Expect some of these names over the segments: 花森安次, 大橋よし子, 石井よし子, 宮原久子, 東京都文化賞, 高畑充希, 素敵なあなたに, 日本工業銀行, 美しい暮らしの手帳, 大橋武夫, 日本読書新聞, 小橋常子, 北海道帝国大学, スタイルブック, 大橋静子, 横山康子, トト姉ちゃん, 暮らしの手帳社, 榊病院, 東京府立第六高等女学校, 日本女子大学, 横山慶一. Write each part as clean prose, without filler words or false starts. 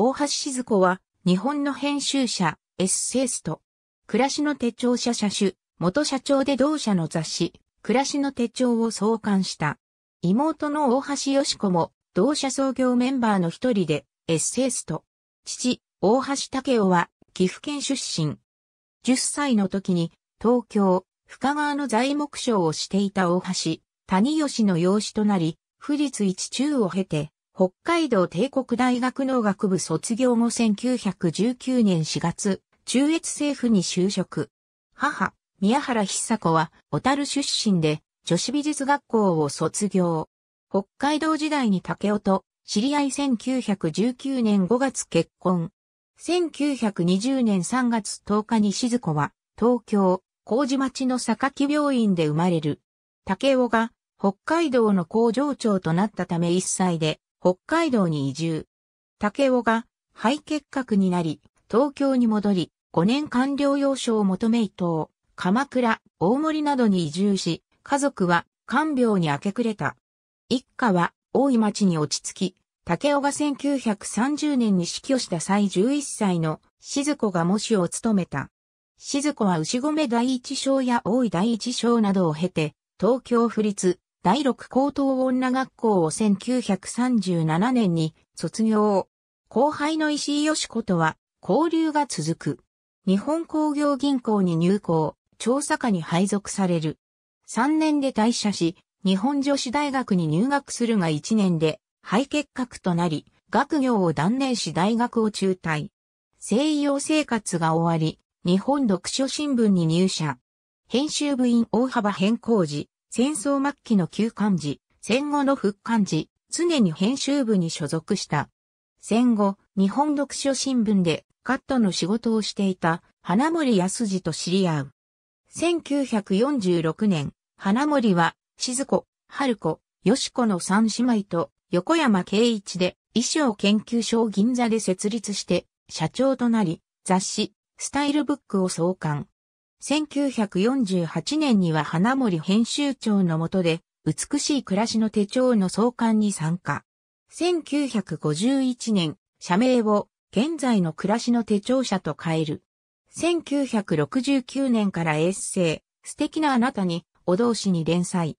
大橋静子は、日本の編集者、エッセイスト、暮らしの手帳社社主、元社長で同社の雑誌、暮らしの手帳を創刊した。妹の大橋よし子も、同社創業メンバーの一人で、エッセイスト。父、大橋武夫は、岐阜県出身。10歳の時に、東京、深川の材木商をしていた大橋、谷吉の養子となり、府立一中を経て、北海道帝国大学農学部卒業後1919年4月、中越政府に就職。母、宮原久子は、小樽出身で、女子美術学校を卒業。北海道時代に武夫と知り合い1919年5月結婚。1920年3月10日に静子は、東京、麹町の榊病院で生まれる。武夫が、北海道の工場長となったため1歳で、北海道に移住。武夫が肺結核になり、東京に戻り、5年間療養所を求め伊東、鎌倉、大森などに移住し、家族は看病に明け暮れた。一家は大井町に落ち着き、武夫が1930年に死去した際11歳の静子が喪主を務めた。静子は牛込第一小や大井第一小などを経て、東京府立、第六高等女学校を1937年に卒業。後輩の石井よし子とは交流が続く。日本工業銀行に入行、調査課に配属される。3年で退社し、日本女子大学に入学するが1年で肺結核となり、学業を断念し大学を中退。西洋生活が終わり、日本読書新聞に入社。編集部員大幅変更時。戦争末期の休刊時、戦後の復刊時、常に編集部に所属した。戦後、日本読書新聞でカットの仕事をしていた花森安次と知り合う。1946年、花森は静子、春子、よし子の三姉妹と横山慶一で衣装研究所を銀座で設立して社長となり、雑誌、スタイルブックを創刊。1948年には花森編集長の下で、美しい暮らしの手帳の創刊に参加。1951年、社名を現在の暮らしの手帳社と変える。1969年からエッセイ、素敵なあなたに、を同誌に連載。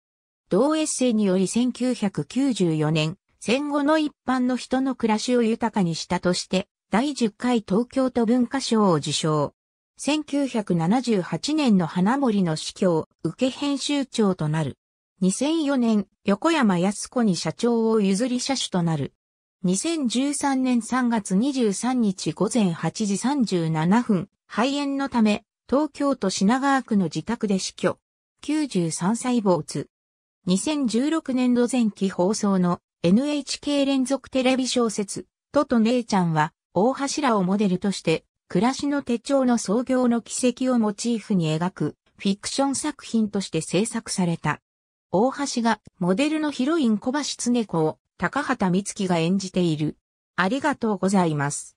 同エッセイにより1994年、戦後の一般の人の暮らしを豊かにしたとして、第10回東京都文化賞を受賞。1978年の花森の死去を受け編集長となる。2004年、横山康子に社長を譲り社主となる。2013年3月23日午前8時37分、肺炎のため、東京都品川区の自宅で死去。93歳没。2016年度前期放送の NHK 連続テレビ小説、トト姉ちゃんは、大橋らをモデルとして、暮らしの手帳の創業の軌跡をモチーフに描くフィクション作品として制作された。大橋がモデルのヒロイン小橋常子を高畑充希が演じている。ありがとうございます。